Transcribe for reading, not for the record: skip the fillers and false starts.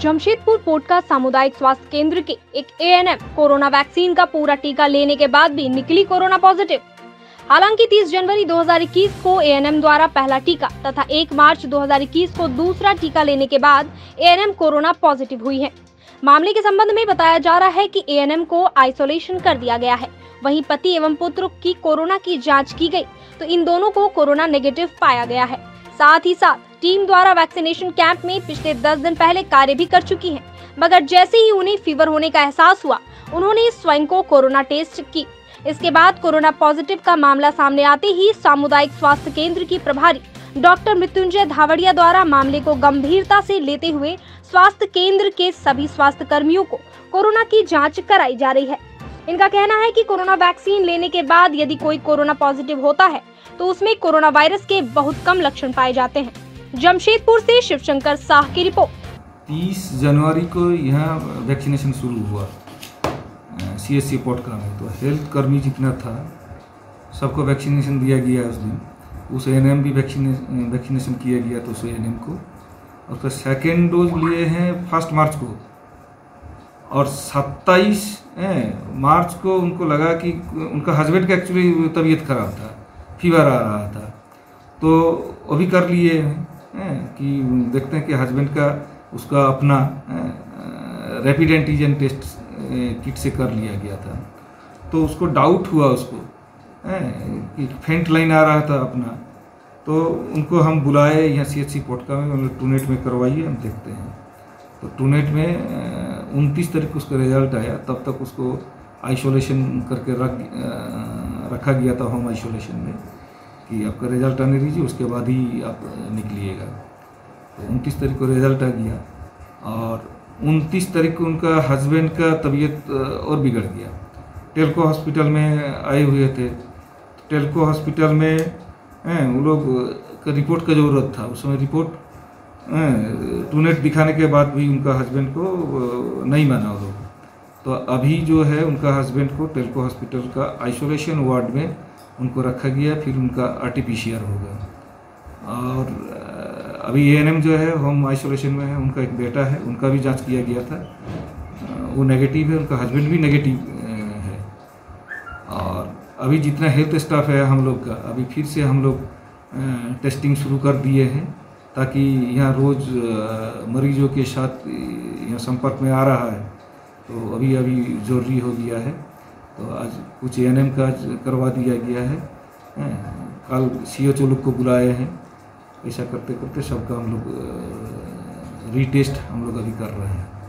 Jamshedpur port का सामुदायिक स्वास्थ्य केंद्र के एक एएनएम कोरोना वैक्सीन का पूरा टीका लेने के बाद भी निकली कोरोना पॉजिटिव। हालांकि 30 जनवरी 2021 को एएनएम द्वारा पहला टीका तथा 1 मार्च 2021 को दूसरा टीका लेने के बाद एएनएम कोरोना पॉजिटिव हुई है। मामले के संबंध में बताया जा रहा है कि एएनएम को आइसोलेशन कर दिया गया है। वहीं पति एवं पुत्र की कोरोना की जाँच की गयी तो इन दोनों को कोरोना नेगेटिव पाया गया है। साथ ही साथ टीम द्वारा वैक्सीनेशन कैंप में पिछले 10 दिन पहले कार्य भी कर चुकी हैं, मगर जैसे ही उन्हें फीवर होने का एहसास हुआ उन्होंने स्वयं को कोरोना टेस्ट की। इसके बाद कोरोना पॉजिटिव का मामला सामने आते ही सामुदायिक स्वास्थ्य केंद्र की प्रभारी डॉक्टर मृत्युंजय धावड़िया द्वारा मामले को गंभीरता से लेते हुए स्वास्थ्य केंद्र के सभी स्वास्थ्य कर्मियों को कोरोना की जाँच कराई जा रही है। इनका कहना है कि कोरोना वैक्सीन लेने के बाद यदि कोई कोरोना पॉजिटिव होता है तो उसमें कोरोना वायरस के बहुत कम लक्षण पाए जाते हैं। जमशेदपुर से शिवशंकर साह की रिपोर्ट। 30 जनवरी को यहाँ वैक्सीनेशन शुरू हुआ CSC पोर्ट का में, तो हेल्थ कर्मी जितना था सबको वैक्सीनेशन दिया गया। उस दिन उस एएनएम भी वैक्सीनेशन किया गया, तो उस एएनएम को और फिर सेकेंड डोज लिए हैं 1 मार्च को और 27 मार्च को उनको लगा कि उनका हस्बैंड का एक्चुअली तबीयत खराब था, फीवर आ रहा था, तो अभी कर लिए हैं कि देखते हैं कि हस्बैंड का उसका अपना रैपिड एंटीजन टेस्ट किट से कर लिया गया था, तो उसको डाउट हुआ उसको कि फेंट लाइन आ रहा था अपना, तो उनको हम बुलाए यहाँ CHC पोटका में टूनेट में करवाइए, हम देखते हैं। तो टूनेट में 29 तारीख को उसका रिजल्ट आया, तब तक उसको आइसोलेशन करके रखा गया था होम आइसोलेशन में कि आपका रिजल्ट आने दीजिए, उसके बाद ही आप निकलिएगा। तो 29 तारीख को रिजल्ट आ गया और 29 तारीख को उनका हस्बैंड का तबीयत और बिगड़ गया। टेल्को हॉस्पिटल में आए हुए थे, टेल्को हॉस्पिटल में वो लोग का रिपोर्ट का ज़रूरत था, उस समय रिपोर्ट टूनेट दिखाने के बाद भी उनका हस्बैंड को नहीं माना वो लोग, तो अभी जो है उनका हस्बैंड को टेल्को हॉस्पिटल का आइसोलेशन वार्ड में उनको रखा गया, फिर उनका RT-PCR होगा। और अभी एएनएम जो है होम आइसोलेशन में है, उनका एक बेटा है, उनका भी जांच किया गया था, वो नेगेटिव है, उनका हस्बैंड भी नेगेटिव है। और अभी जितना हेल्थ स्टाफ है हम लोग का, अभी फिर से हम लोग टेस्टिंग शुरू कर दिए हैं, ताकि यहाँ रोज़ मरीजों के साथ यहाँ संपर्क में आ रहा है, तो अभी जरूरी हो गया है। तो आज कुछ एएनएम का करवा दिया गया है, कल CHO लोग को बुलाए हैं, ऐसा करते करते सबका हम लोग रीटेस्ट हम लोग अभी कर रहे हैं।